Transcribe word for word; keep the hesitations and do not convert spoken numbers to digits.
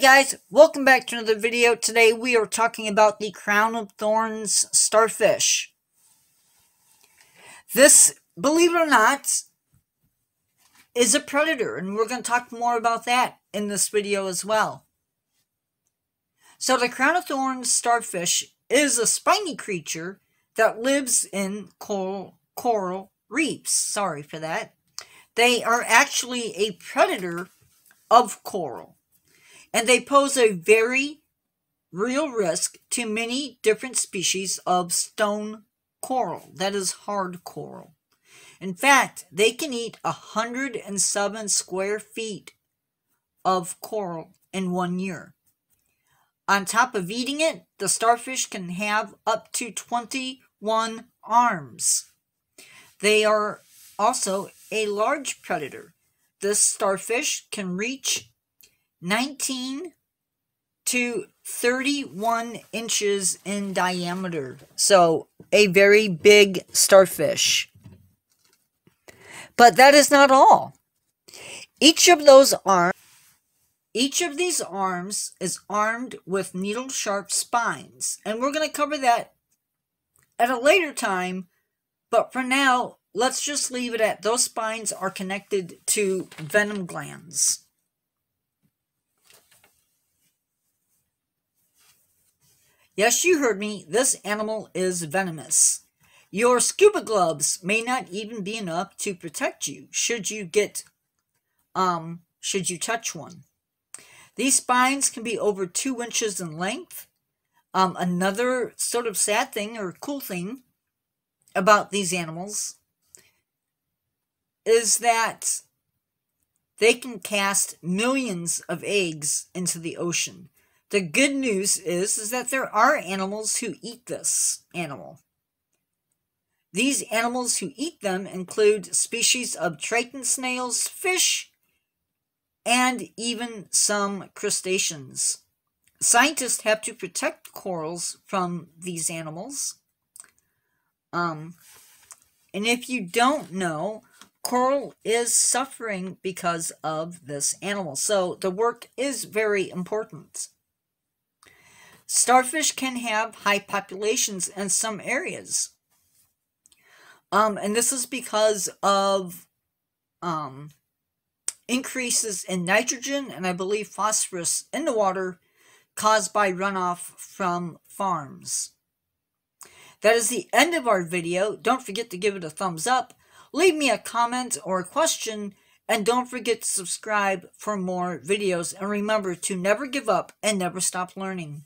Hey guys, welcome back to another video. Today we are talking about the Crown of Thorns starfish. This, believe it or not, is a predator, and we're going to talk more about that in this video as well. So the Crown of Thorns starfish is a spiny creature that lives in coral, coral reefs. Sorry for that. They are actually a predator of coral, and they pose a very real risk to many different species of stone coral, that is hard coral. In fact, they can eat one hundred seven square feet of coral in one year. On top of eating it, the starfish can have up to twenty-one arms. They are also a large predator. This starfish can reach nineteen to thirty-one inches in diameter. So, a very big starfish. But that is not all. Each of those arms, each of these arms is armed with needle-sharp spines, and we're going to cover that at a later time, but for now, let's just leave it at those spines are connected to venom glands. Yes, you heard me. This animal is venomous. Your scuba gloves may not even be enough to protect you should you get, um, should you touch one. These spines can be over two inches in length. Um, another sort of sad thing or cool thing about these animals is that they can cast millions of eggs into the ocean. The good news is, is that there are animals who eat this animal. These animals who eat them include species of Triton snails, fish, and even some crustaceans. Scientists have to protect corals from these animals. Um, and if you don't know, coral is suffering because of this animal. So the work is very important. Starfish can have high populations in some areas. Um, and this is because of um, increases in nitrogen and I believe phosphorus in the water caused by runoff from farms. That is the end of our video. Don't forget to give it a thumbs up. Leave me a comment or a question. And don't forget to subscribe for more videos. And remember to never give up and never stop learning.